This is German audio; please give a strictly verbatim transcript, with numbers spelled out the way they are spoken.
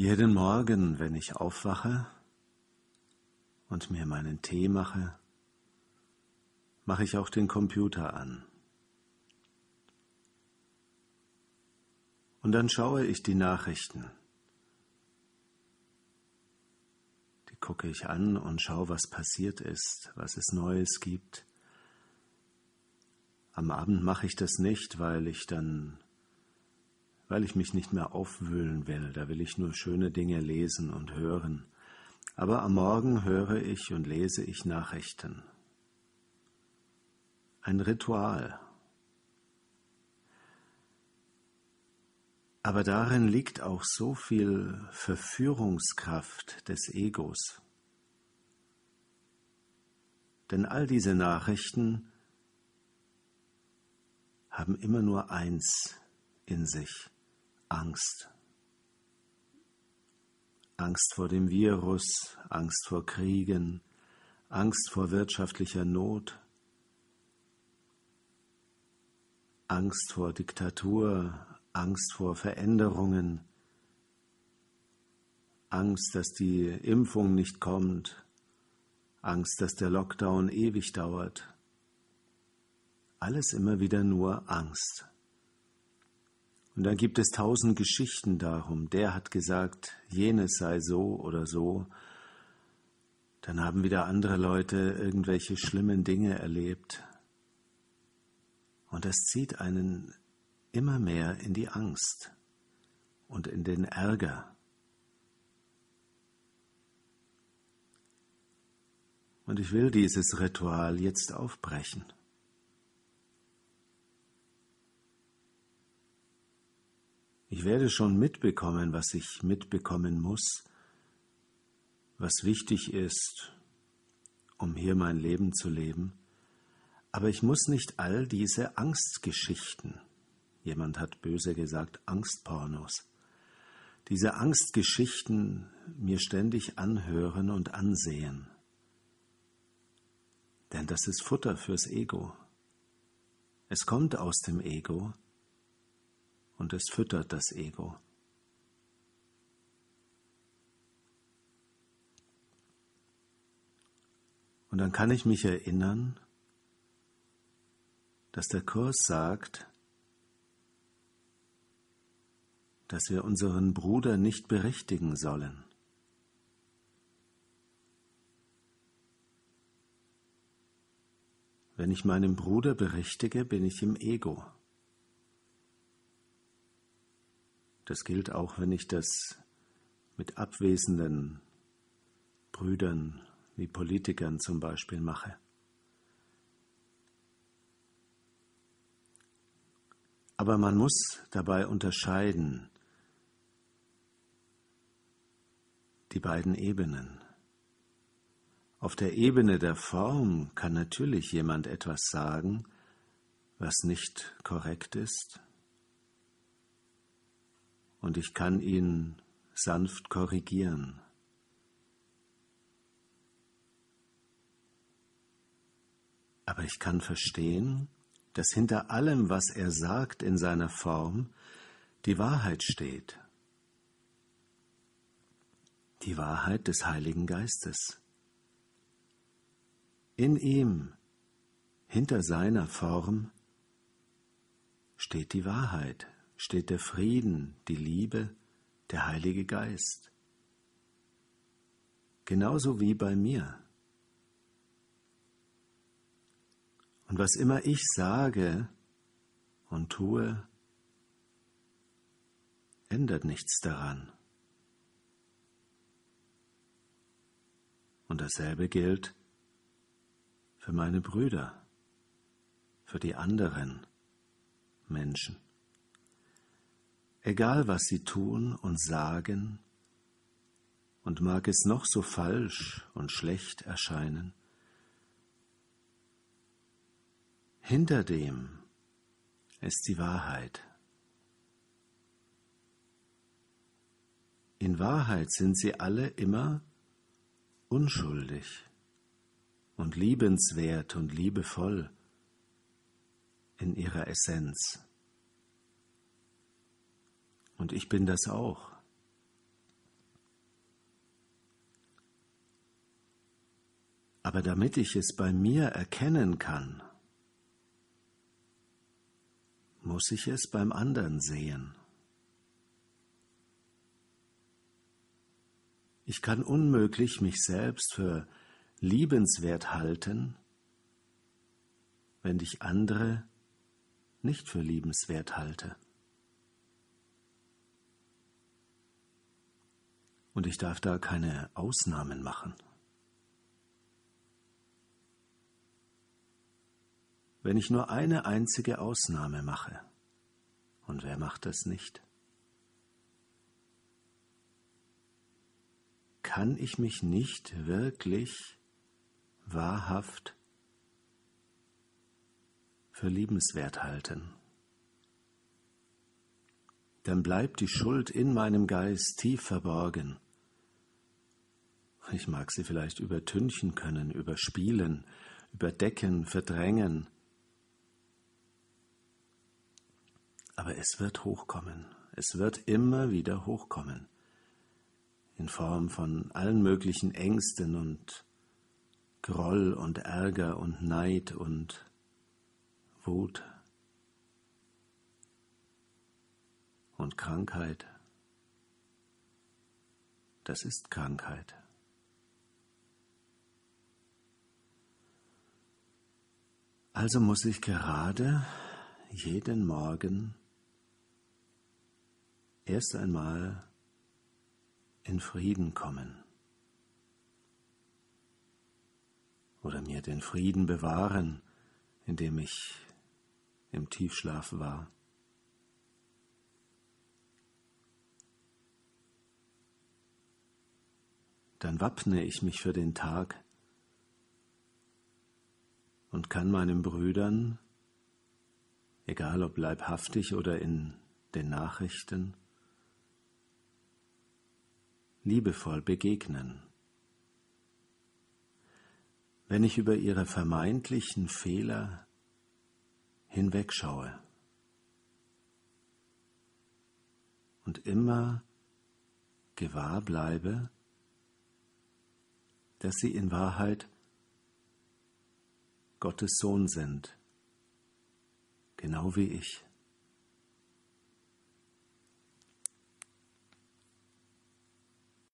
Jeden Morgen, wenn ich aufwache und mir meinen Tee mache, mache ich auch den Computer an. Und dann schaue ich die Nachrichten. Die gucke ich an und schaue, was passiert ist, was es Neues gibt. Am Abend mache ich das nicht, weil ich dann, weil ich mich nicht mehr aufwühlen will. Da will ich nur schöne Dinge lesen und hören. Aber am Morgen höre ich und lese ich Nachrichten. Ein Ritual. Aber darin liegt auch so viel Verführungskraft des Egos. Denn all diese Nachrichten haben immer nur eins in sich: Angst. Angst vor dem Virus, Angst vor Kriegen, Angst vor wirtschaftlicher Not, Angst vor Diktatur, Angst vor Veränderungen, Angst, dass die Impfung nicht kommt, Angst, dass der Lockdown ewig dauert. Alles immer wieder nur Angst. Und dann gibt es tausend Geschichten darum. Der hat gesagt, jenes sei so oder so. Dann haben wieder andere Leute irgendwelche schlimmen Dinge erlebt. Und das zieht einen immer mehr in die Angst und in den Ärger. Und ich will dieses Ritual jetzt aufbrechen. Ich werde schon mitbekommen, was ich mitbekommen muss, was wichtig ist, um hier mein Leben zu leben. Aber ich muss nicht all diese Angstgeschichten, jemand hat böse gesagt, Angstpornos, diese Angstgeschichten mir ständig anhören und ansehen. Denn das ist Futter fürs Ego. Es kommt aus dem Ego und es füttert das Ego. Und dann kann ich mich erinnern, dass der Kurs sagt, dass wir unseren Bruder nicht berichtigen sollen. Wenn ich meinem Bruder berichtige, bin ich im Ego. Das gilt auch, wenn ich das mit abwesenden Brüdern wie Politikern zum Beispiel mache. Aber man muss dabei unterscheiden, die beiden Ebenen. Auf der Ebene der Form kann natürlich jemand etwas sagen, was nicht korrekt ist, und ich kann ihn sanft korrigieren. Aber ich kann verstehen, dass hinter allem, was er sagt in seiner Form, die Wahrheit steht. Die Wahrheit des Heiligen Geistes. In ihm, hinter seiner Form, steht die Wahrheit, steht der Frieden, die Liebe, der Heilige Geist. Genauso wie bei mir. Und was immer ich sage und tue, ändert nichts daran. Und dasselbe gilt für meine Brüder, für die anderen Menschen. Egal, was sie tun und sagen, und mag es noch so falsch und schlecht erscheinen, hinter dem ist die Wahrheit. In Wahrheit sind sie alle immer unschuldig und liebenswert und liebevoll in ihrer Essenz. Und ich bin das auch. Aber damit ich es bei mir erkennen kann, muss ich es beim anderen sehen. Ich kann unmöglich mich selbst für liebenswert halten, wenn ich andere nicht für liebenswert halte. Und ich darf da keine Ausnahmen machen. Wenn ich nur eine einzige Ausnahme mache, und wer macht das nicht, kann ich mich nicht wirklich wahrhaft für liebenswert halten. Dann bleibt die Schuld in meinem Geist tief verborgen. Ich mag sie vielleicht übertünchen können, überspielen, überdecken, verdrängen. Aber es wird hochkommen. Es wird immer wieder hochkommen. In Form von allen möglichen Ängsten und Groll und Ärger und Neid und Wut und Krankheit. Das ist Krankheit. Also muss ich gerade jeden Morgen erst einmal in Frieden kommen oder mir den Frieden bewahren, indem ich im Tiefschlaf war. Dann wappne ich mich für den Tag und kann meinen Brüdern, egal ob leibhaftig oder in den Nachrichten, liebevoll begegnen. Wenn ich über ihre vermeintlichen Fehler hinwegschaue und immer gewahr bleibe, dass sie in Wahrheit Gottes Sohn sind, genau wie ich.